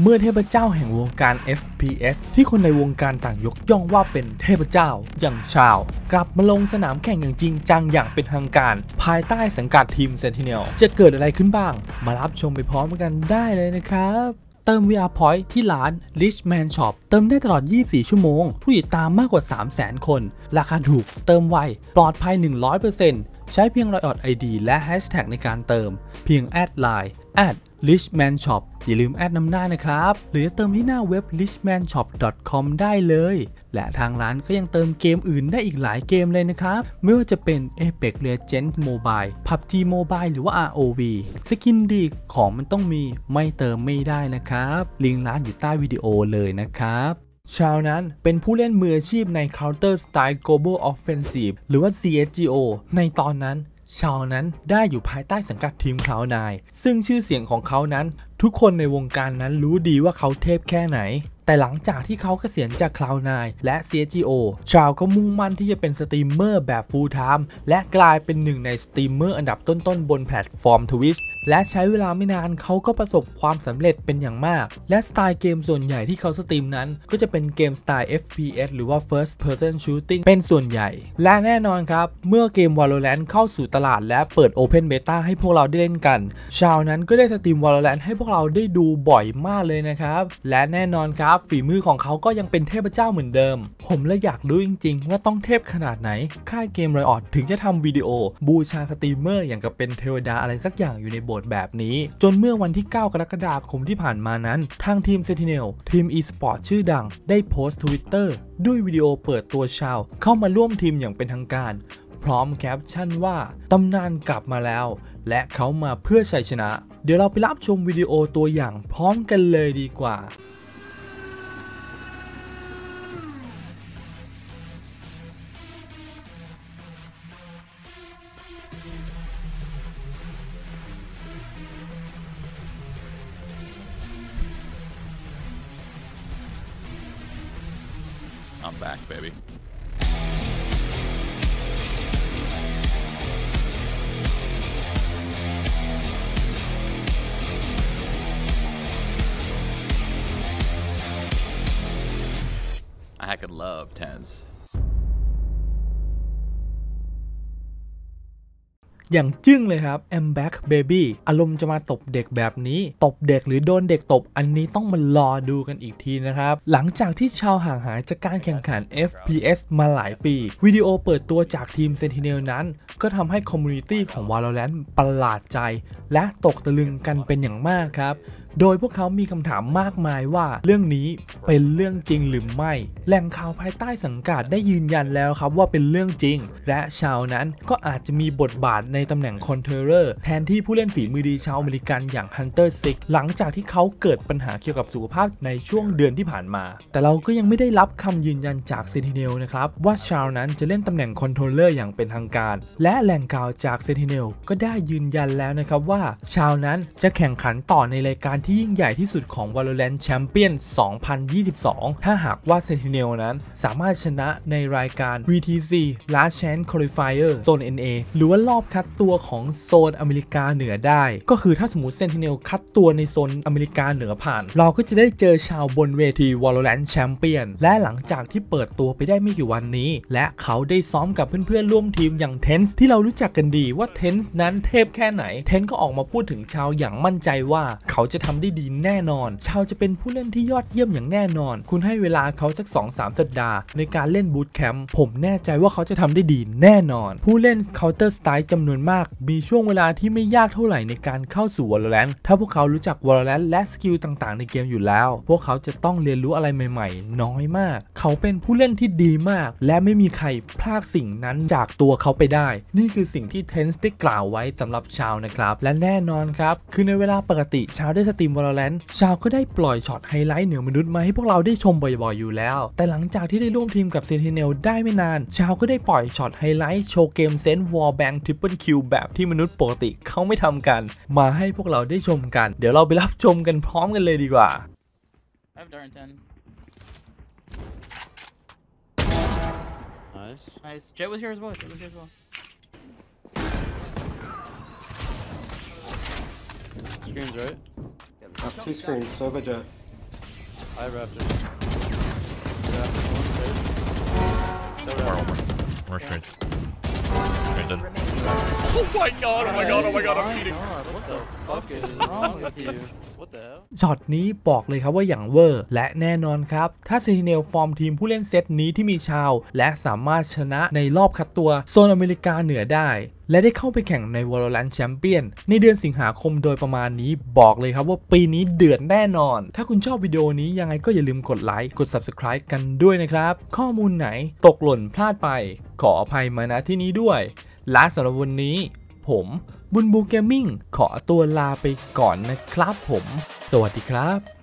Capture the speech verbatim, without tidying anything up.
เมื่อเทพเจ้าแห่งวงการ เอฟ พี เอส ที่คนในวงการต่างยกย่องว่าเป็นเทพเจ้าอย่างชาวกลับมาลงสนามแข่งอย่างจริงจังอย่างเป็นทางการภายใต้สังกัดทีม Sentinel จะเกิดอะไรขึ้นบ้างมารับชมไปพร้อมกันได้เลยนะครับเติม วี อาร์ Point ที่ร้าน RichMan Shop เติมได้ตลอดยี่สิบสี่ชั่วโมงผู้ติดตามมากกว่า สามแสน คนราคาถูกเติมไวปลอดภัย หนึ่งร้อยเปอร์เซ็นต์ ใช้เพียง Riot ไอ ดี และแฮชแท็กในการเติมเพียงแอดไลน์แอด RichMan Shop อย่าลืมแอดนำหน้านะครับหรือจะเติมที่หน้าเว็บ richmanshop ดอท คอม ได้เลยและทางร้านก็ยังเติมเกมอื่นได้อีกหลายเกมเลยนะครับไม่ว่าจะเป็น Apex Legends Mobile พับจี Mobile หรือว่า อาร์ โอ วี สกินดีของมันต้องมีไม่เติมไม่ได้นะครับลิงก์ร้านอยู่ใต้วิดีโอเลยนะครับชาวนั้นเป็นผู้เล่นมืออาชีพใน Counter Strike Global Offensive หรือว่า ซี เอส จี โอ ในตอนนั้นชาวนั้นได้อยู่ภายใต้สังกัดทีม คลาวด์ไนน์ ซึ่งชื่อเสียงของเขานั้นทุกคนในวงการนั้นรู้ดีว่าเขาเทพแค่ไหนแต่หลังจากที่เขาเกษียณจาก คลาวด์ไนน์ และ ซี เอส จี โอ ชาวก็มุ่งมั่นที่จะเป็นสตรีมเมอร์แบบ Full Time และกลายเป็นหนึ่งในสตรีมเมอร์อันดับต้นๆบนแพลตฟอร์ม ทวิตช์ และใช้เวลาไม่นานเขาก็ประสบความสำเร็จเป็นอย่างมากและสไตล์เกมส่วนใหญ่ที่เขาสตรีมนั้นก็จะเป็นเกมสไตล์ เอฟ พี เอส หรือว่า เฟิร์ส เพอร์สัน ชูตติ้ง เป็นส่วนใหญ่และแน่นอนครับเมื่อเกม Valorant เข้าสู่ตลาดและเปิด Open Beta ให้พวกเราได้เล่นกันชาวนั้นก็ได้สตรีม Valorant ให้พวกเราได้ดูบ่อยมากเลยนะครับและแน่นอนครับฝีมือของเขาก็ยังเป็นเทพเจ้าเหมือนเดิมผมเลยอยากรู้จริงๆว่าต้องเทพขนาดไหนค่ายเกม Riot ถึงจะทำวิดีโอบูชาสตรีมเมอร์อย่างกับเป็นเทวดาอะไรสักอย่างอยู่ในโบสถ์แบบนี้จนเมื่อวันที่เก้ากรกฎาคมที่ผ่านมานั้นทางทีม Sentinel ทีม อีสปอร์ต ชื่อดังได้โพสต์ ทวิตเตอร์ ด้วยวิดีโอเปิดตัวชาวเข้ามาร่วมทีมอย่างเป็นทางการพร้อมแคปชั่นว่าตำนานกลับมาแล้วและเขามาเพื่อชัยชนะเดี๋ยวเราไปรับชมวิดีโอตัวอย่างพร้อมกันเลยดีกว่าI'm back, baby. I could love tens.อย่างจึ้งเลยครับ แอม แบ็ค เบบี้ อารมณ์จะมาตบเด็กแบบนี้ตบเด็กหรือโดนเด็กตบอันนี้ต้องมารอดูกันอีกทีนะครับหลังจากที่ชาวห่างหายจากการแข่งขัน เอฟ พี เอส มาหลายปีวิดีโอเปิดตัวจากทีม Sentinel นั้นก็ทำให้คอมมูนิตี้ของ Valorant ประหลาดใจและตกตะลึงกันเป็นอย่างมากครับโดยพวกเขามีคำถามมากมายว่าเรื่องนี้เป็นเรื่องจริงหรือไม่แหล่งข่าวภายใต้สังกัดได้ยืนยันแล้วครับว่าเป็นเรื่องจริงและชาวนั้นก็อาจจะมีบทบาทในตำแหน่งคอนเทนเนอร์แทนที่ผู้เล่นฝีมือดีชาวอเมริกันอย่างฮันเตอร์ซิกหลังจากที่เขาเกิดปัญหาเกี่ยวกับสุขภาพในช่วงเดือนที่ผ่านมาแต่เราก็ยังไม่ได้รับคำยืนยันจาก Sentinel นะครับว่าชาวนั้นจะเล่นตำแหน่งคอนเทนเนอร์อย่างเป็นทางการและแหล่งข่าวจาก Sentinel ก็ได้ยืนยันแล้วนะครับว่าชาวนั้นจะแข่งขันต่อในรายการที่ยิ่งใหญ่ที่สุดของ Valorant Champion สองพันยี่สิบสองถ้าหากว่า Sentinel นั้นสามารถชนะในรายการ วี ที ซี Last Chance Qualifier โซน เอ็น เอ หรือว่ารอบคัดตัวของโซนอเมริกาเหนือได้ก็คือถ้าสมมติ Sentinel คัดตัวในโซนอเมริกาเหนือผ่านเราก็จะได้เจอชาวบนเวที Valorant Champion และหลังจากที่เปิดตัวไปได้ไม่กี่วันนี้และเขาได้ซ้อมกับเพื่อนๆร่วมทีมอย่าง เทนส์ ที่เรารู้จักกันดีว่า เทนส์ นั้นเทพแค่ไหน เทนส์ ก็ออกมาพูดถึงชาวอย่างมั่นใจว่าเขาจะทำได้ดีแน่นอนชาวจะเป็นผู้เล่นที่ยอดเยี่ยมอย่างแน่นอนคุณให้เวลาเขาสัก สองถึงสาม สัปดาห์ในการเล่นบูตแคมป์ผมแน่ใจว่าเขาจะทำได้ดีแน่นอนผู้เล่น Counter Strike จำนวนมากมีช่วงเวลาที่ไม่ยากเท่าไหร่ในการเข้าสู่ Valorant ถ้าพวกเขารู้จัก Valorant และสกิลต่างๆในเกมอยู่แล้วพวกเขาจะต้องเรียนรู้อะไรใหม่ๆน้อยมากเขาเป็นผู้เล่นที่ดีมากและไม่มีใครพลาดสิ่งนั้นจากตัวเขาไปได้นี่คือสิ่งที่ เทนส์ ได้กล่าวไว้สำหรับชาวนะครับและแน่นอนครับคือในเวลาปกติชาวได้สตรีม Valorant ชาวก็ได้ปล่อยช็อตไฮไลท์เหนือมนุษย์มาให้พวกเราได้ชมบ่อยๆอยู่แล้วแต่หลังจากที่ได้ร่วมทีมกับ Sentinel ได้ไม่นานชาวก็ได้ปล่อยช็อตไฮไลท์โชว์เกม Sense Wallbang Triple Kill แบบที่มนุษย์ปกติเขาไม่ทำกันมาให้พวกเราได้ชมกันเดี๋ยวเราไปรับชมกันพร้อมกันเลยดีกว่าScreens, right? Yep. Up two screens, server jet. I wrapped it. We're straight. Oh my god, oh my god, oh my god, I'm cheating. What the fuck is wrong with you? What the hell? ช็อตนี้บอกเลยครับว่าอย่างเวอร์และแน่นอนครับถ้า Sentinel ฟอร์มทีมผู้เล่นเซตนี้ที่มีชาวและสามารถชนะในรอบคัดตัวโซนอเมริกาเหนือได้และได้เข้าไปแข่งใน Valorant Champion ในเดือนสิงหาคมโดยประมาณนี้บอกเลยครับว่าปีนี้เดือดแน่นอนถ้าคุณชอบวิดีโอนี้ยังไงก็อย่าลืมกดไลค์กด Subscribe กันด้วยนะครับข้อมูลไหนตกหล่นพลาดไปขออภัยมาณที่นี้ด้วยและสำหรับวันนี้ผมบุญบูเกมมิ่งขอตัวลาไปก่อนนะครับผมสวัสดีครับ